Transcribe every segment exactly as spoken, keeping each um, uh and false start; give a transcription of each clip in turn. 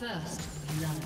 First love.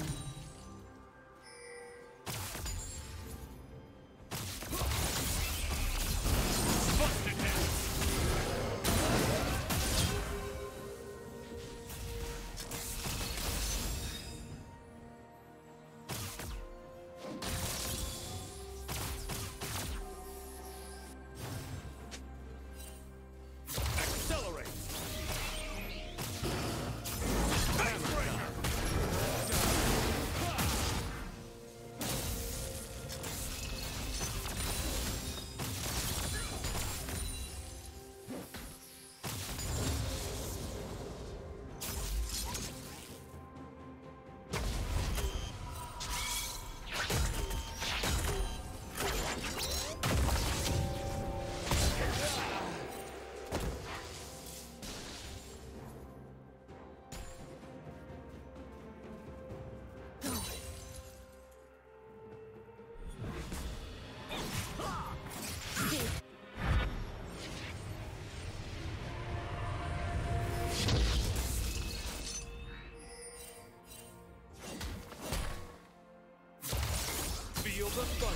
The thunder.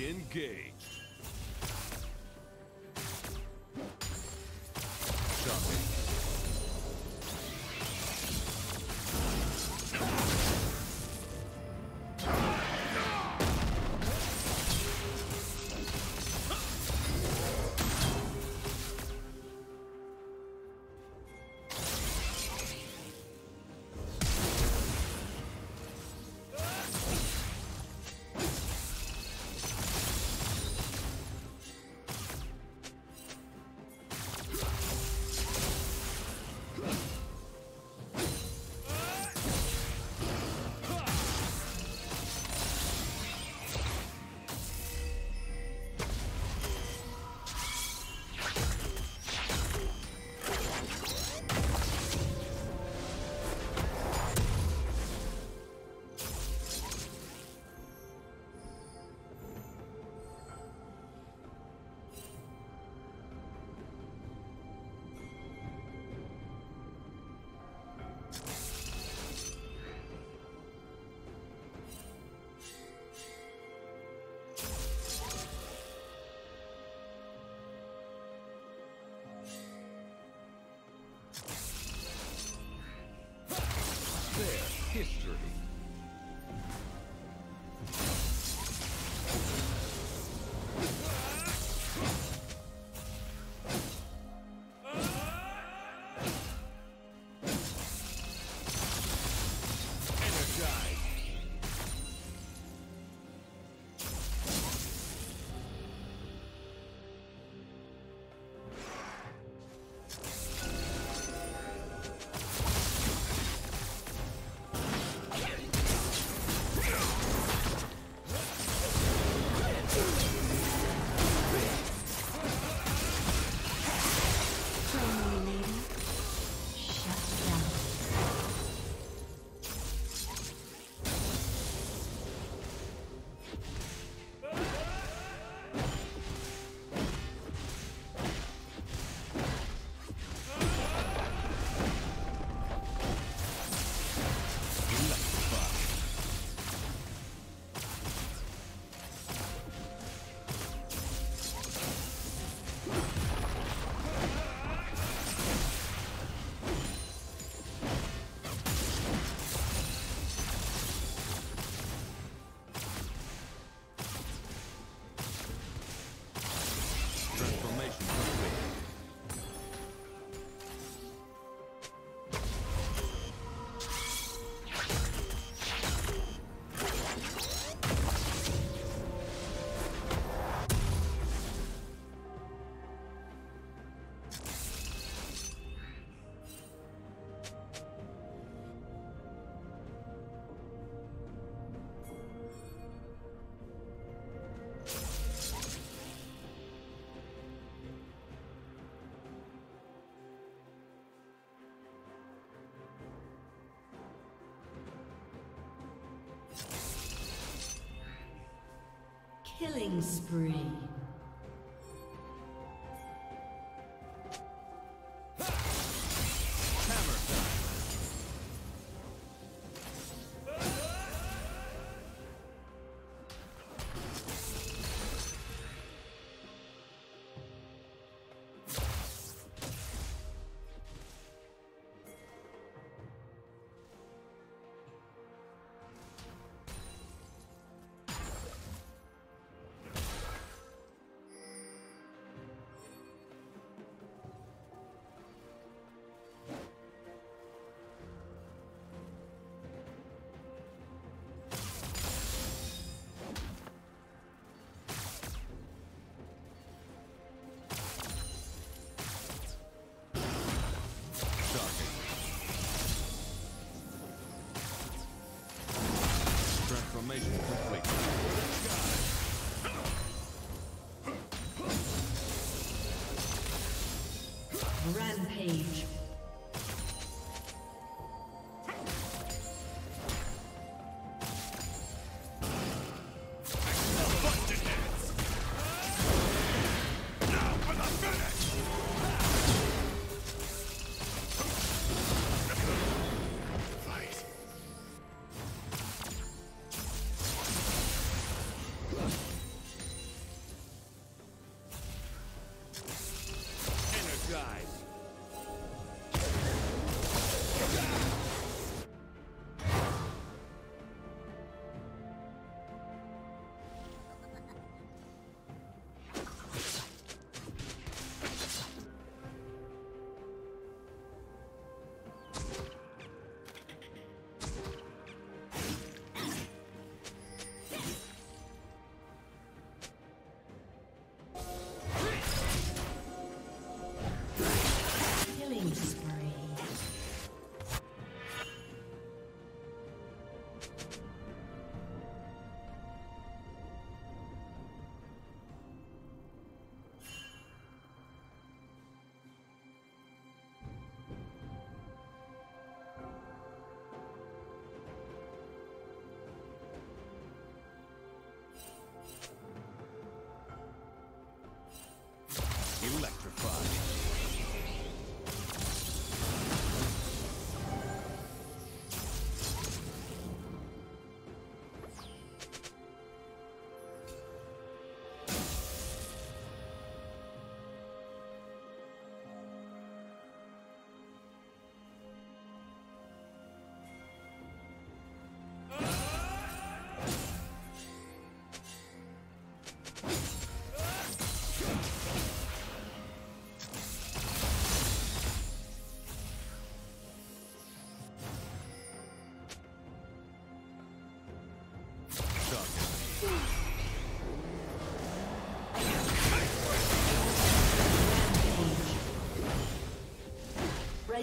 Engage. Killing spree. Transformation complete. Rampage. Electrified. The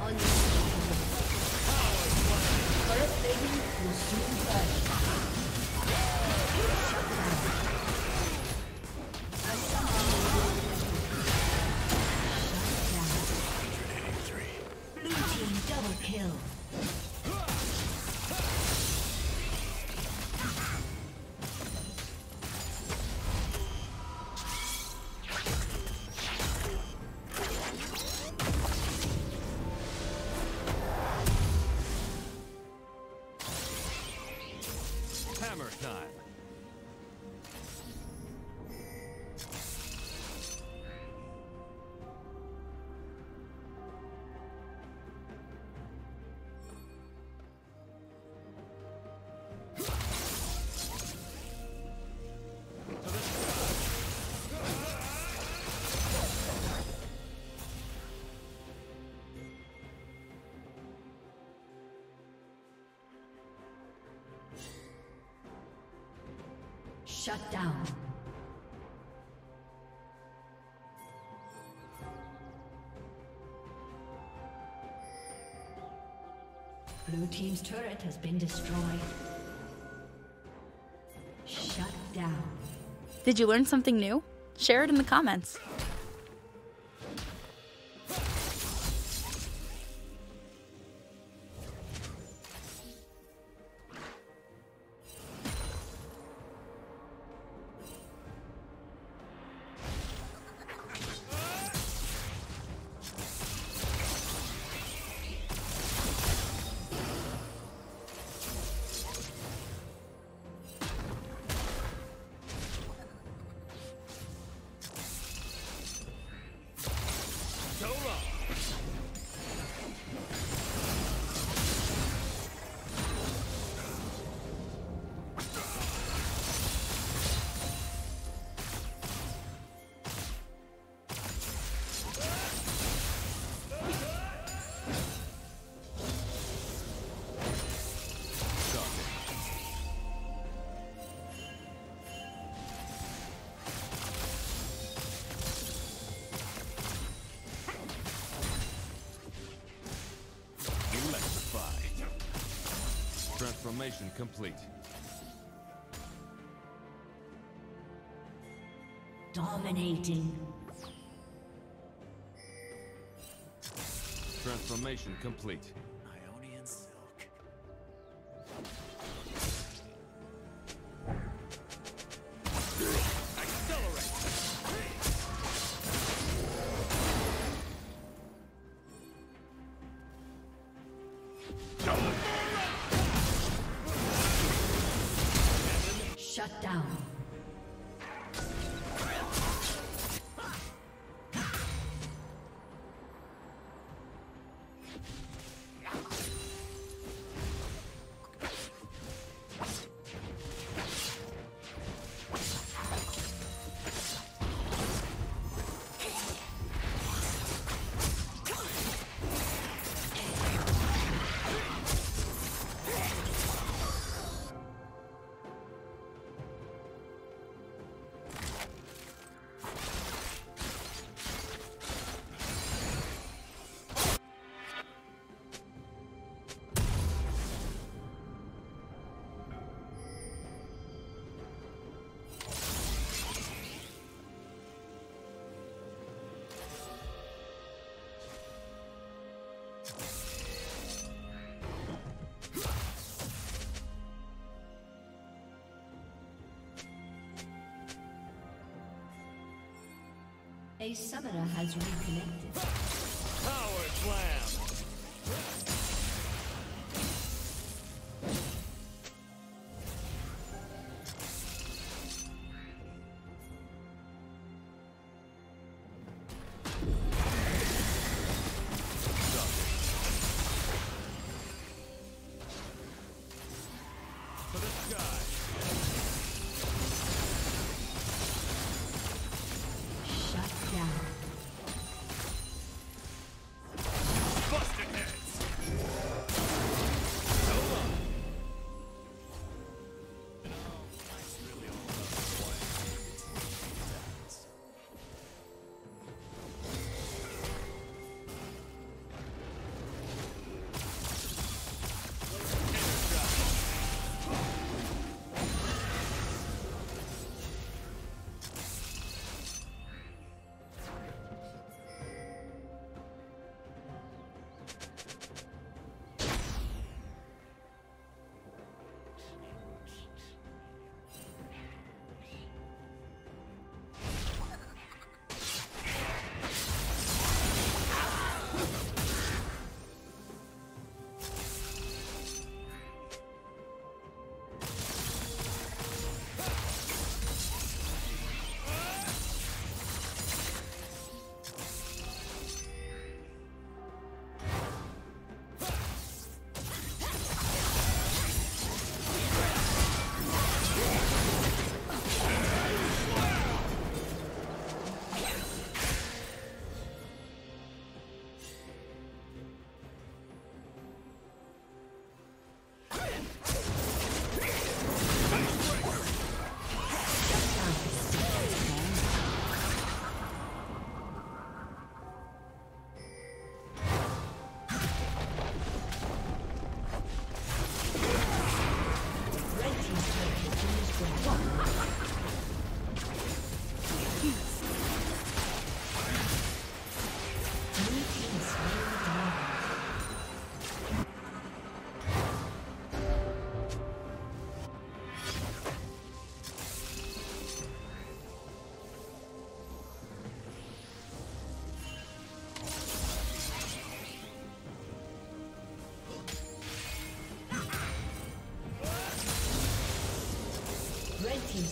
On your First baby will soon fall. Shut down. Blue team's turret has been destroyed. Shut down. Did you learn something new? Share it in the comments. Transformation complete. Dominating. Transformation complete. Ionian silk. Accelerate. Double. Shut down. A summoner has reconnected. Power slam! Busted heads!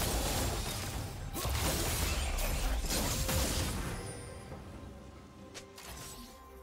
Blue team's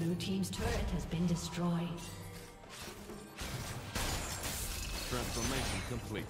Blue team's turret has been destroyed. Transformation complete.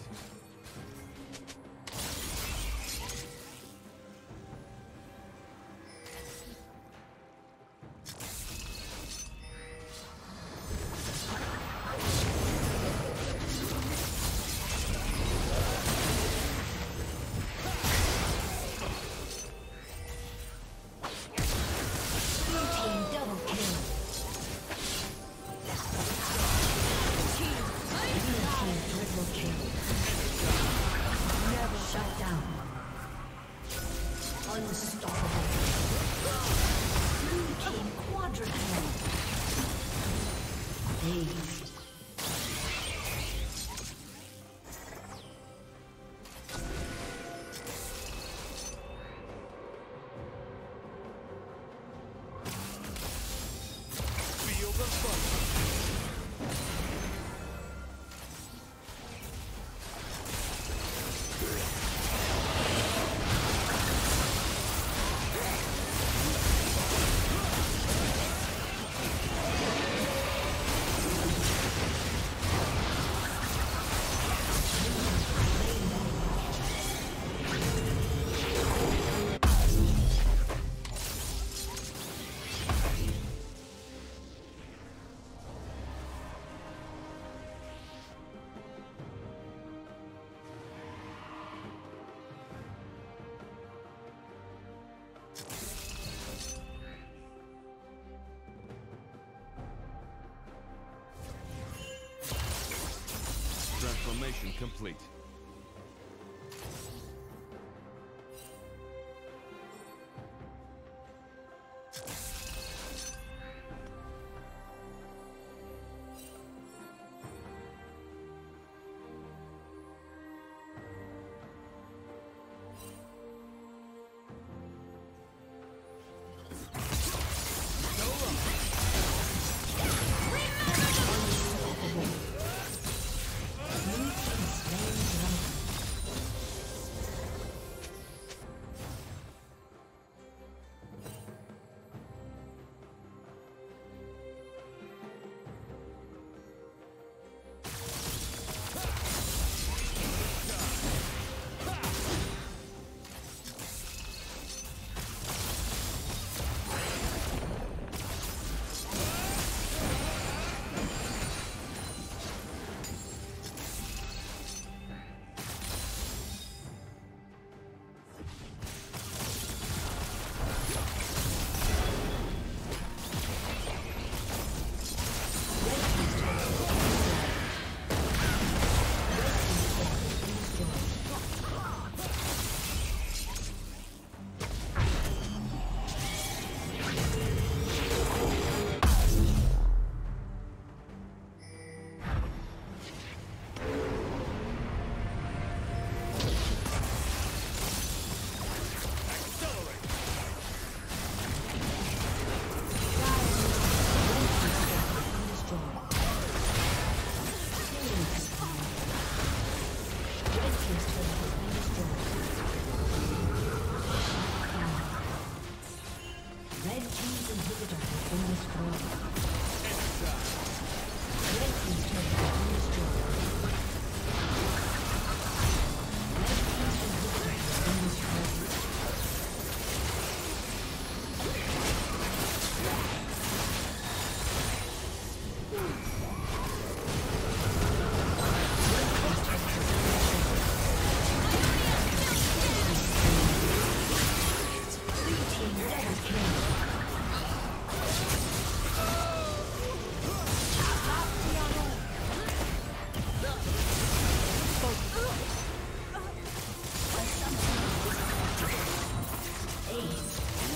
Transformation complete.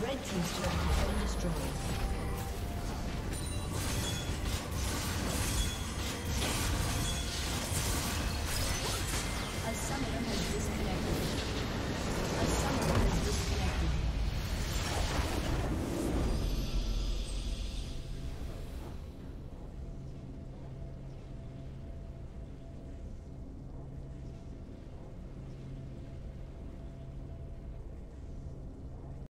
Red team's turret has been destroyed.